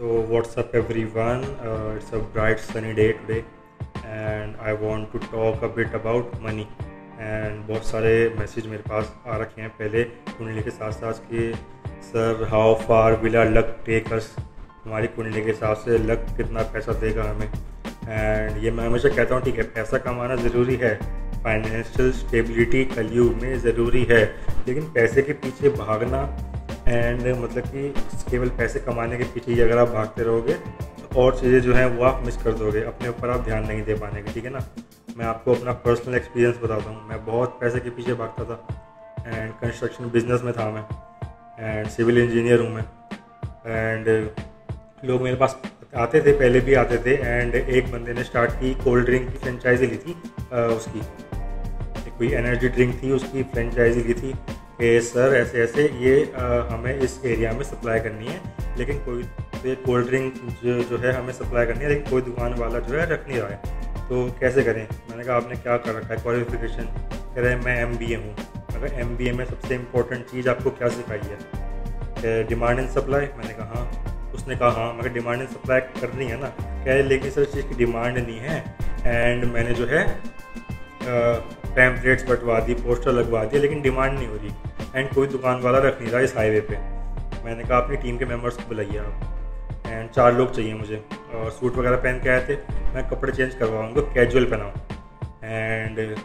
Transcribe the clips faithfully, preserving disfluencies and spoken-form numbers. So what's up everyone, uh, it's a bright sunny day today and I want to talk a bit about money and बहुत सारे message मेरे पास आ रखे हैं पहले कुंडली के साथ साथ कि sir how far will our luck take us, हमारी कुंडली के हिसाब से लक कितना पैसा देगा हमें। एंड ये मैं हमेशा कहता हूँ ठीक है पैसा कमाना ज़रूरी है, फाइनेंशियल स्टेबिलिटी कलयुग में ज़रूरी है, लेकिन पैसे के पीछे भागना एंड मतलब कि केवल पैसे कमाने के पीछे अगर आप भागते रहोगे तो और चीज़ें जो हैं वो आप मिस कर दोगे, अपने ऊपर आप ध्यान नहीं दे पाएंगे। ठीक है ना, मैं आपको अपना पर्सनल एक्सपीरियंस बताता हूँ। मैं बहुत पैसे के पीछे भागता था एंड कंस्ट्रक्शन बिजनेस में था मैं एंड सिविल इंजीनियर हूँ मैं, एंड लोग मेरे पास आते थे, पहले भी आते थे। एंड एक बंदे ने स्टार्ट की, कोल्ड ड्रिंक की फ्रेंचाइजी ली थी, आ, उसकी कोई एनर्जी ड्रिंक थी उसकी फ्रेंचाइजी ली थी कि सर ऐसे ऐसे ये आ, हमें इस एरिया में सप्लाई करनी है, लेकिन कोई तो ये कोल्ड ड्रिंक जो, जो है हमें सप्लाई करनी है, लेकिन कोई दुकान वाला जो है रख नहीं रहा है, तो कैसे करें। मैंने कहा आपने क्या कर रखा है, क्वालिफिकेशन? कह रहे मैं एम बी ए हूँ। अगर एम बी ए में सबसे इम्पोर्टेंट चीज़ आपको क्या सिखाई है, डिमांड एंड सप्लाई? मैंने कहा हाँ। उसने कहा हाँ, मगर डिमांड एंड सप्लाई करनी है ना। कह रहे लेकिन सर चीज़ की डिमांड नहीं है। एंड मैंने जो है पैम्पलेट्स बटवा दी, पोस्टर लगवा दिए, लेकिन डिमांड नहीं हो रही एंड कोई दुकान वाला रख नहीं रहा इस हाईवे पे। मैंने कहा अपनी टीम के मेंबर्स को बुलाइए आप, एंड चार लोग चाहिए मुझे, और सूट वगैरह पहन के आए थे। मैं कपड़े चेंज करवाऊँगा, कैजुअल पहनाऊँ, एंड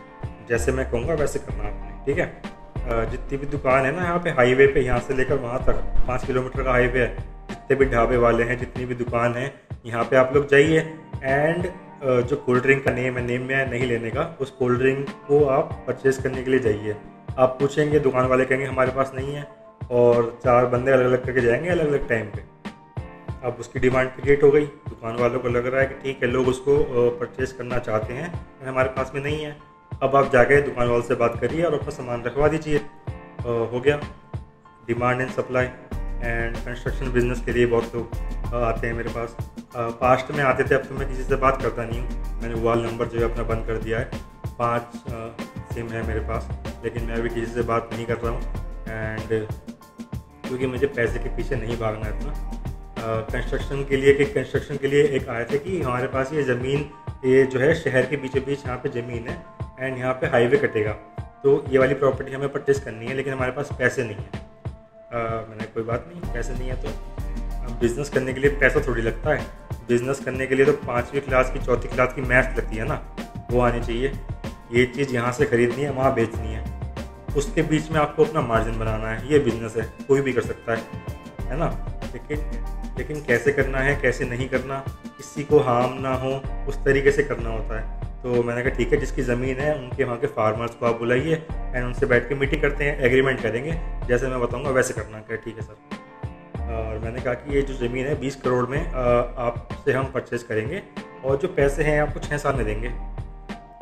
जैसे मैं कहूँगा वैसे करना आपने, ठीक है। जितनी भी दुकान है ना यहाँ पे हाईवे पे, यहाँ से लेकर वहाँ तक पाँच किलोमीटर का हाईवे है, जितने भी ढाबे वाले हैं, जितनी भी दुकान है, यहाँ पे आप लोग जाइए। एंड जो कोल्ड ड्रिंक का नेम है, नेम में है नहीं लेने का, उस कोल्ड ड्रिंक को आप परचेज़ करने के लिए जाइए। आप पूछेंगे, दुकान वाले कहेंगे हमारे पास नहीं है, और चार बंदे अलग अलग करके जाएंगे अलग अलग टाइम पे। अब उसकी डिमांड क्रिएट हो गई, दुकान वालों को लग रहा है कि ठीक है लोग उसको परचेज़ करना चाहते हैं, हमारे पास में नहीं है। अब आप जाके दुकान वाले से बात करिए और अपना सामान रखवा दीजिए, हो गया demand and supply. And construction business के लिए बहुत लोग आते हैं मेरे पास, पास्ट में आते थे, अब तो मैं किसी से बात करता नहीं हूँ। मैंने वॉल नंबर जो है अपना बंद कर दिया है, पाँच सिम है मेरे पास, लेकिन मैं अभी किसी से बात नहीं कर रहा हूँ, एंड क्योंकि मुझे पैसे के पीछे नहीं भागना है इतना। कंस्ट्रक्शन के लिए कि कंस्ट्रक्शन के लिए एक आए थे कि हमारे पास ये ज़मीन, ये जो है शहर के बीचों बीच यहाँ पे ज़मीन है एंड यहाँ पे हाईवे कटेगा, तो ये वाली प्रॉपर्टी हमें परचेज़ करनी है, लेकिन हमारे पास पैसे नहीं है। Uh, मैंने कोई बात नहीं, पैसे नहीं है तो अब बिज़नेस करने के लिए पैसा थोड़ी लगता है, बिज़नेस करने के लिए तो पाँचवीं क्लास की चौथी क्लास की मैथ्स लगती है ना, वो आनी चाहिए। ये चीज़ यहाँ से ख़रीदनी है, वहाँ बेचनी है, उसके बीच में आपको अपना मार्जिन बनाना है। ये बिज़नेस है, कोई भी कर सकता है, है ना, लेकिन लेकिन कैसे करना है कैसे नहीं करना, किसी को हार्म ना हो, उस तरीके से करना होता है। तो मैंने कहा ठीक है, जिसकी ज़मीन है उनके वहाँ के फार्मर्स को आप बुलाइए एंड उनसे बैठ के मीटिंग करते हैं, एग्रीमेंट करेंगे, जैसे मैं बताऊँगा वैसे करना। क्या ठीक है सर। और मैंने कहा कि ये जो ज़मीन है बीस करोड़ में आपसे हम परचेज करेंगे, और जो पैसे हैं आपको छः साल में देंगे,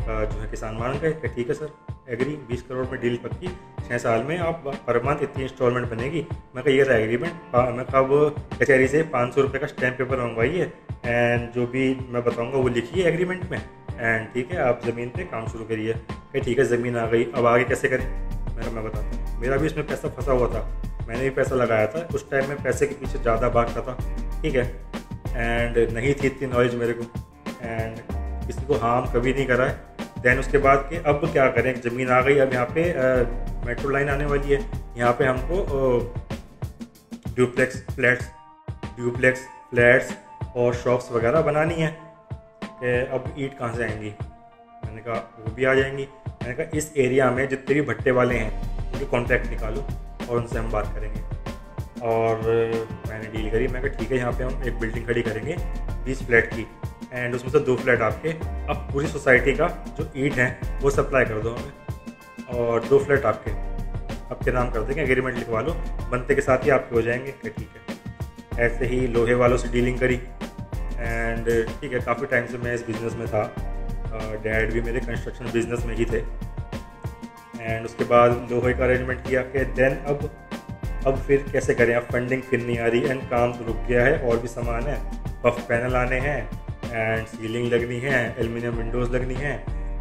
जो है किसान मान गए। क्या ठीक है सर, एग्री, बीस करोड़ में डील पक्की, छः साल में आप पर मंथ इतनी इंस्टॉलमेंट बनेगी। मैं कहा ये रहा एग्रीमेंट। मैं कहा कचहरी से पाँच सौ रुपये का स्टैम्प पेपर मंगवाइए एंड जो भी मैं बताऊँगा वो लिखिए एग्रीमेंट में, एंड ठीक है आप ज़मीन पे काम शुरू करिए। कि ठीक है ज़मीन आ गई, अब आगे कैसे करें, मेरा मैं बताता हूँ। मेरा भी इसमें पैसा फंसा हुआ था, मैंने भी पैसा लगाया था, उस टाइम में पैसे के पीछे ज़्यादा भागता था, ठीक है, एंड नहीं थी इतनी नॉलेज मेरे को, एंड किसी को हार्म कभी नहीं करा है। दैन उसके बाद कि अब क्या करें, ज़मीन आ गई, अब यहाँ पे मेट्रो लाइन आने वाली है, यहाँ पर हमको ड्यूप्लेक्स फ्लैट्स ड्यूप्लेक्स फ्लैट्स और शॉप्स वगैरह बनानी है। अब ईट कहाँ से आएंगी? मैंने कहा वो भी आ जाएंगी। मैंने कहा इस एरिया में जितने भी भट्टे वाले हैं उनके कॉन्टैक्ट निकालो और उनसे हम बात करेंगे। और मैंने डील करी, मैंने कहा ठीक है यहाँ पे हम एक बिल्डिंग खड़ी करेंगे बीस फ्लैट की, एंड उसमें से दो फ्लैट आपके, अब पूरी सोसाइटी का जो ईट है वो सप्लाई कर दो हमें, और दो फ्लैट आपके आपके नाम कर देंगे, एग्रीमेंट लिखवा लो, बनते के साथ ही आपके हो जाएंगे। क्या ठीक है। ऐसे ही लोहे वालों से डीलिंग करी, एंड ठीक है काफ़ी टाइम से मैं इस बिज़नेस में था, डैड भी मेरे कंस्ट्रक्शन बिजनेस में ही थे, एंड उसके बाद लोहे का अरेंजमेंट किया कि देन अब अब फिर कैसे करें, अब फंडिंग फिर नहीं आ रही एंड काम तो रुक गया है, और भी सामान है, पफ पैनल आने हैं एंड सीलिंग लगनी है, एल्युमिनियम विंडोज़ लगनी है,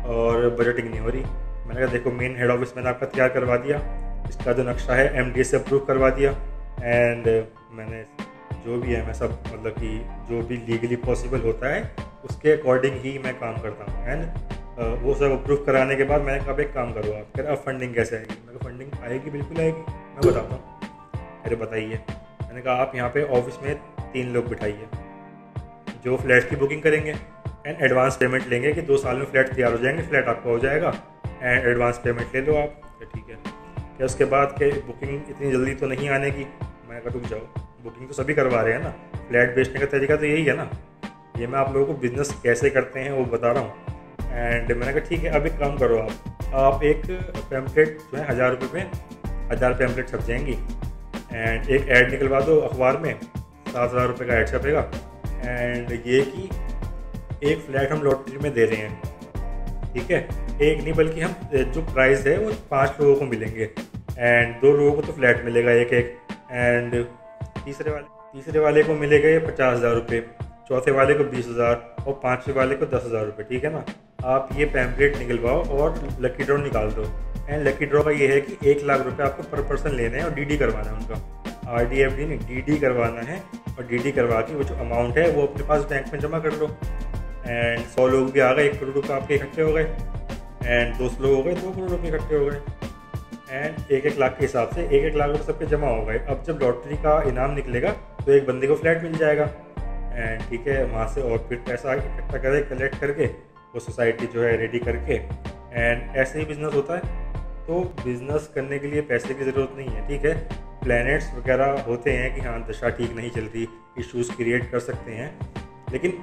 और बजटिंग नहीं हो रही। मैंने कहा देखो मेन हेड ऑफिस मैंने आपका तैयार करवा दिया, इसका जो नक्शा है एम डी ए से अप्रूव करवा दिया, एंड मैंने जो भी है मैं सब मतलब कि जो भी लीगली पॉसिबल होता है उसके अकॉर्डिंग ही मैं काम करता हूँ। एंड वो सब अप्रूव कराने के बाद मैंने कहा एक काम करो आप, फिर अब फंडिंग कैसे आएगी? मैं कहा फंडिंग आएगी, बिल्कुल आएगी, मैं बताता हूँ। अरे बताइए। मैंने कहा आप यहाँ पे ऑफिस में तीन लोग बिठाइए जो फ्लैट की बुकिंग करेंगे एंड एडवांस पेमेंट लेंगे कि दो साल में फ्लैट तैयार हो जाएंगे, फ्लैट आपका हो जाएगा एंड एडवांस पेमेंट ले लो आप। ठीक है क्या उसके बाद के बुकिंग इतनी जल्दी तो नहीं आने की? मैंने कहा रुक जाओ, बुकिंग तो सभी करवा रहे हैं ना, फ्लैट बेचने का तरीका तो यही है ना, ये मैं आप लोगों को बिज़नेस कैसे करते हैं वो बता रहा हूँ। एंड मैंने कहा ठीक है अब एक काम करो आप आप एक पैम्पलेट जो है हज़ार रुपये में हज़ार पैम्पलेट छप जाएंगी एंड एक ऐड निकलवा दो अखबार में, सात हज़ार रुपये का ऐड छपेगा। एंड ये कि एक फ्लैट हम लॉटरी में दे रहे हैं, ठीक है, एक नहीं बल्कि हम जो प्राइस है वो पाँच लोगों को मिलेंगे एंड दो लोगों को तो फ्लैट मिलेगा एक एक, एंड तीसरे वाले तीसरे वाले को मिलेगा ये पचास हज़ार रुपये, चौथे वाले को बीस हज़ार और पाँचवें वाले को दस हज़ार रुपये। ठीक है ना, आप ये पैम्पलेट निकलवाओ और लकी ड्रॉ निकाल दो। एंड लकी ड्रॉ का ये है कि एक लाख रुपये आपको पर पर्सन लेने हैं और डीडी करवाना है उनका, आर डी एफ डी नहीं डीडी करवाना है, और डीडी करवा के वो जो अमाउंट है वो अपने पास बैंक में जमा कर लो। एंड सौ लोग भी आ गए, एक करोड़ रुपये आपके इकट्ठे हो गए, एंड दो सौ लोग हो गए, दो करोड़ रुपये इकट्ठे हो गए, एंड एक एक लाख के हिसाब से एक एक लाख रुपये सबके जमा हो गए। अब जब लॉटरी का इनाम निकलेगा तो एक बंदे को फ्लैट मिल जाएगा एंड ठीक है वहाँ से, और फिर पैसा इकट्ठा करे कलेक्ट करके वो सोसाइटी जो है रेडी करके, एंड ऐसे ही बिज़नेस होता है। तो बिज़नेस करने के लिए पैसे की ज़रूरत नहीं है, ठीक है, प्लैनेट्स वगैरह होते हैं कि हाँ दशा ठीक नहीं चलती, इशूज़ क्रिएट कर सकते हैं, लेकिन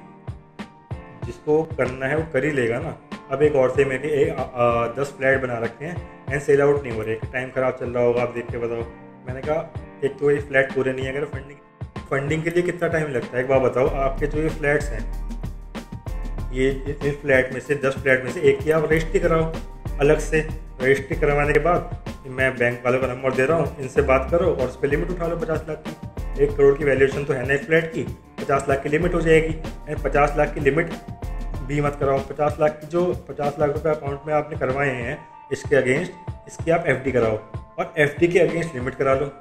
जिसको करना है वो कर ही लेगा ना। अब एक और से मैंने एक आ, आ, दस फ्लैट बना रखे हैं एंड सेल आउट नहीं हो रहे, टाइम ख़राब चल रहा होगा, आप देख के बताओ। मैंने कहा एक तो ये फ्लैट पूरे नहीं है, अगर फंडिंग फंडिंग के लिए कितना टाइम लगता है एक बार बताओ, आपके जो ये फ्लैट्स हैं ये इन फ्लैट में से दस फ्लैट में से एक की आप रजिस्ट्री कराओ अलग से, रजिस्ट्री करवाने के बाद मैं बैंक वालों का नंबर दे रहा हूँ, इनसे बात करो और उस पर लिमिट उठा लो पचास लाख की, एक करोड़ की वैल्यूएशन तो है ना एक फ्लैट की, पचास लाख की लिमिट हो जाएगी। एंड पचास लाख की लिमिट भी मत कराओ, पचास लाख की जो पचास लाख रुपए अकाउंट में आपने करवाए हैं इसके अगेंस्ट इसकी आप एफडी कराओ और एफडी के अगेंस्ट लिमिट करा लो।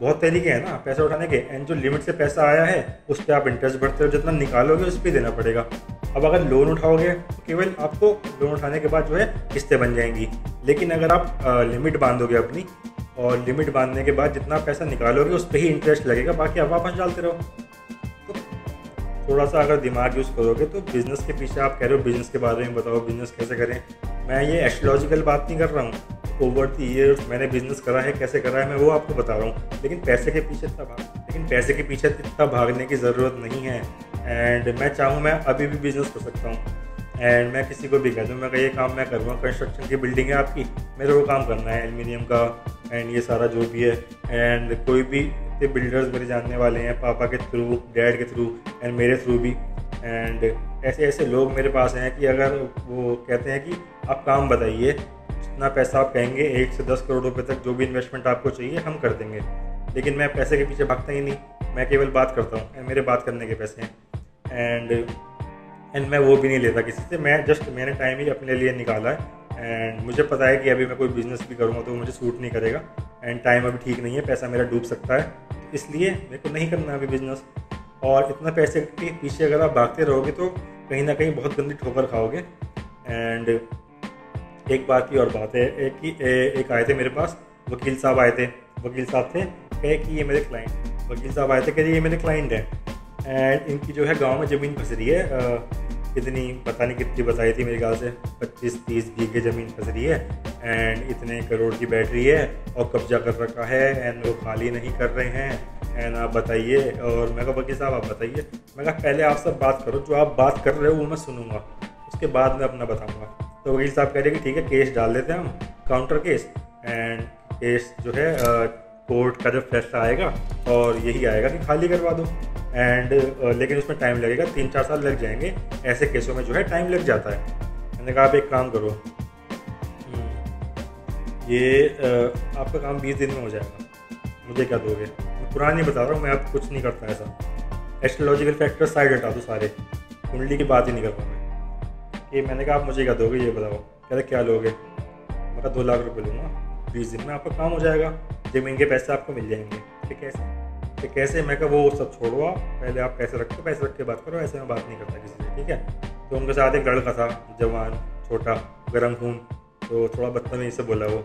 बहुत तरीके हैं ना पैसा उठाने के, एंड जो लिमिट से पैसा आया है उस पर आप इंटरेस्ट बढ़ते हो, जितना निकालोगे उस पर देना पड़ेगा। अब अगर लोन उठाओगे तो केवल आपको लोन उठाने के बाद जो है किस्तें बन जाएंगी, लेकिन अगर आप लिमिट बांधोगे अपनी और लिमिट बांधने के बाद जितना पैसा निकालोगे उस पर ही इंटरेस्ट लगेगा, बाकी आप वापस डालते रहो। थोड़ा सा अगर दिमाग यूज़ करोगे तो बिज़नेस के पीछे, आप कह रहे हो बिज़नेस के बारे में बताओ बिज़नेस कैसे करें, मैं ये एस्ट्रोलॉजिकल बात नहीं कर रहा हूँ, ओवर द ईयर्स मैंने बिज़नेस करा है कैसे करा है मैं वो आपको बता रहा हूँ, लेकिन पैसे के पीछे इतना भाग लेकिन पैसे के पीछे इतना भागने की ज़रूरत नहीं है। एंड मैं चाहूँ मैं अभी भी बिज़नेस कर सकता हूँ, एंड मैं किसी को भी कह दूँ मैं ये काम मैं करूँगा, कंस्ट्रक्शन की बिल्डिंग है आपकी मेरे को काम करना है एल्युमिनियम का एंड ये सारा जो भी है, एंड कोई भी ये बिल्डर्स मेरे जानने वाले हैं पापा के थ्रू, डैड के थ्रू एंड मेरे थ्रू भी, एंड ऐसे ऐसे लोग मेरे पास हैं कि अगर वो कहते हैं कि आप काम बताइए जितना पैसा आप कहेंगे एक से दस करोड़ रुपए तक जो भी इन्वेस्टमेंट आपको चाहिए हम कर देंगे, लेकिन मैं पैसे के पीछे भागता ही नहीं, मैं केवल बात करता हूँ एंड मेरे बात करने के पैसे हैं। एंड एंड मैं वो भी नहीं लेता किसी से, मैं जस्ट मैंने टाइम ही अपने लिए निकाला है, एंड मुझे पता है कि अभी मैं कोई बिज़नेस भी करूँगा तो मुझे सूट नहीं करेगा एंड टाइम अभी ठीक नहीं है, पैसा मेरा डूब सकता है, इसलिए मेरे को नहीं करना अभी बिज़नेस। और इतना पैसे के पीछे अगर आप भागते रहोगे तो कहीं ना कहीं बहुत गंदी ठोकर खाओगे। एंड एक बात की और बात है, एक कि एक आए थे मेरे पास वकील साहब आए थे, वकील साहब थे कहे कि ये मेरे क्लाइंट वकील साहब आए थे कहे ये मेरे क्लाइंट हैं एंड इनकी जो है गाँव में ज़मीन फंस रही है, आ, इतनी पता नहीं कितनी बताई थी मेरे ख्याल से पच्चीस तीस बीघे ज़मीन फंस रही है एंड इतने करोड़ की बैटरी है और कब्जा कर रखा है एंड वो खाली नहीं कर रहे हैं एंड आप बताइए। और मैं कहा वकील साहब आप बताइए, मैं कहा पहले आप सब बात करो, जो आप बात कर रहे हो वो मैं सुनूंगा उसके बाद मैं अपना बताऊंगा। तो वकील साहब कह रहे कि ठीक है केस डाल देते हैं हम काउंटर केस, एंड केस जो है कोर्ट का जब फैसला आएगा और यही आएगा कि खाली करवा दो, एंड uh, लेकिन उसमें टाइम लगेगा, तीन चार साल लग जाएंगे, ऐसे केसों में जो है टाइम लग जाता है। मैंने कहा आप एक काम करो ये uh, आपका काम बीस दिन में हो जाएगा, मुझे क्या दोगे? मैं पुरानी बता रहा हूँ, मैं आप कुछ नहीं करता ऐसा, एस्ट्रोलॉजिकल फैक्टर साइड हटा दो सारे, कुंडली की बात ही नहीं कर रहा मैं कि मैंने कहा आप मुझे क्या दोगे ये बताओ, कहते क्या लोगे? मैं कहा दो लाख रुपये लूँगा, बीस दिन में आपका काम हो जाएगा, ज़मीन के पैसे आपको मिल जाएंगे। ठीक है कि कैसे, मैं कहा वो सब छोड़ो, पहले आप पैसे रखो, पैसे रख के बात करो, ऐसे में बात नहीं करता किसी से, ठीक है। तो उनके साथ एक लड़का था, जवान, छोटा, गर्म खून, तो थोड़ा बदतमीजी से बोला वो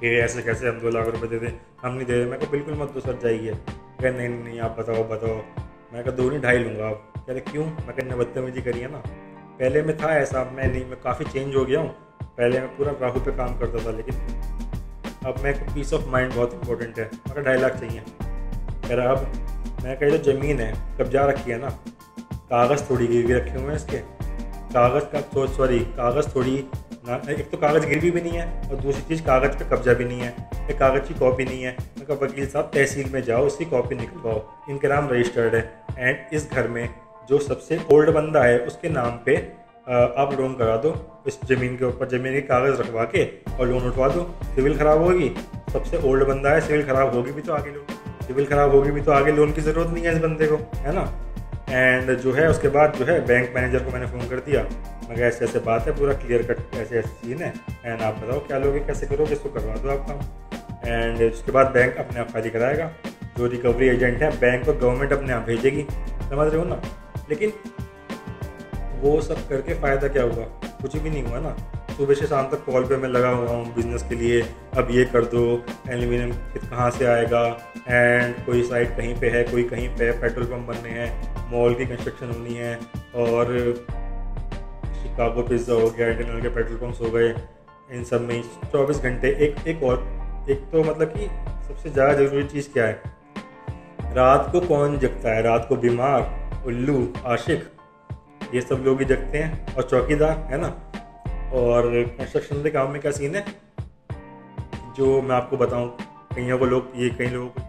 कि ऐसे कैसे हम दो लाख रुपये दे दें, हम नहीं दे रहे। मैं कहा बिल्कुल मत दो सर, जाइए। कह नहीं नहीं आप बताओ बताओ। मैं कहा दो नहीं ढाई लूँगा आप। कह रहे क्यों? मैं कहने बदतमीजी करी है ना। पहले मैं था ऐसा, मैं नहीं, मैं काफ़ी चेंज हो गया हूँ। पहले मैं पूरा राहू पे काम करता था, लेकिन अब मैं पीस ऑफ माइंड बहुत इंपॉर्टेंट है। मैं ढाई लाख चाहिए। कह रहा अब मैं कह जो ज़मीन है कब्जा रखी है ना, कागज़ थोड़ी गिरवी रखे हुए हैं इसके, कागज़ का तो सॉरी कागज़ थोड़ी ना, एक तो कागज़ गिरवी भी नहीं है और दूसरी चीज़ कागज़ पे कब्जा भी नहीं है, एक कागज़ की कॉपी नहीं है। मैं कहा वकील साहब तहसील में जाओ, इसकी कॉपी निकलवाओ, इनके नाम रजिस्टर्ड है, एंड इस घर में जो सबसे ओल्ड बंदा है उसके नाम पे आप लोन करा दो इस ज़मीन के ऊपर, ज़मीन के कागज़ रखवा के और लोन उठवा दो। सिविल ख़राब होगी, सबसे ओल्ड बंदा है, सिविल ख़राब होगी भी तो आगे लोन सिविल ख़राब होगी भी तो आगे लोन की ज़रूरत नहीं है इस बंदे को, है ना। एंड जो है उसके बाद जो है बैंक मैनेजर को मैंने फ़ोन कर दिया। मगर ऐसे ऐसे बात है, पूरा क्लियर कट ऐसे ऐसे सीन है, एंड आप बताओ क्या लोगे, कैसे करोगे, इसको करवा दो आप काम। एंड उसके बाद बैंक अपने आप खाली कराएगा, जो रिकवरी एजेंट है बैंक और गवर्नमेंट अपने आप भेजेगी, समझ रहे हो ना। लेकिन वो सब करके फ़ायदा क्या हुआ? कुछ भी नहीं हुआ ना। सुबह से शाम तक कॉल पे मैं लगा हुआ हूँ बिज़नेस के लिए, अब ये कर दो, एल्यूमिनियम कहाँ से आएगा, एंड कोई साइट कहीं पे है, कोई कहीं पे, पेट्रोल पंप बनने हैं, मॉल की कंस्ट्रक्शन होनी है, और शिकागो पिज़्ज़ा हो गया, इंटरनल के पेट्रोल पम्प्स हो गए, इन सब में चौबीस घंटे एक एक और एक तो मतलब कि सबसे ज़्यादा ज़रूरी चीज़ क्या है, रात को कौन जगता है? रात को बीमार, उल्लू, आशिक, ये सब लोग ही जगते हैं, और चौकीदार, है ना। और कंस्ट्रक्शन के काम में क्या सीन है जो मैं आपको बताऊं, कईयों को लोग ये कई लोग